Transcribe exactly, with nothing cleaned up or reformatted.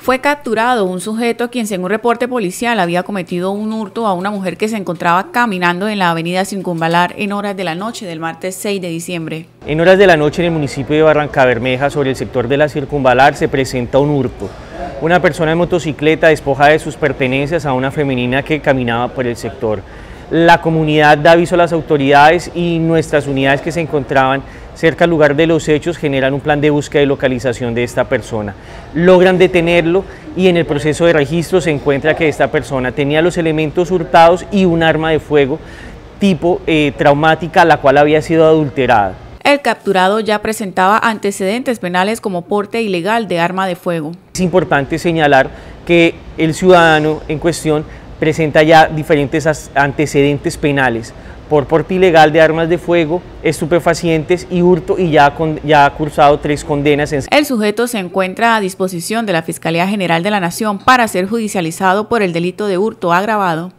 Fue capturado un sujeto quien, según reporte policial, había cometido un hurto a una mujer que se encontraba caminando en la avenida Circunvalar en horas de la noche del martes seis de diciembre. En horas de la noche en el municipio de Barrancabermeja, sobre el sector de la Circunvalar, se presenta un hurto. Una persona en motocicleta despoja de sus pertenencias a una femenina que caminaba por el sector. La comunidad da aviso a las autoridades y nuestras unidades que se encontraban cerca al lugar de los hechos generan un plan de búsqueda y localización de esta persona. Logran detenerlo y en el proceso de registro se encuentra que esta persona tenía los elementos hurtados y un arma de fuego tipo eh, traumática, la cual había sido adulterada. El capturado ya presentaba antecedentes penales como porte ilegal de arma de fuego. Es importante señalar que el ciudadano en cuestión presenta ya diferentes antecedentes penales por porte ilegal de armas de fuego, estupefacientes y hurto, y ya, con, ya ha cursado tres condenas. En... El sujeto se encuentra a disposición de la Fiscalía General de la Nación para ser judicializado por el delito de hurto agravado.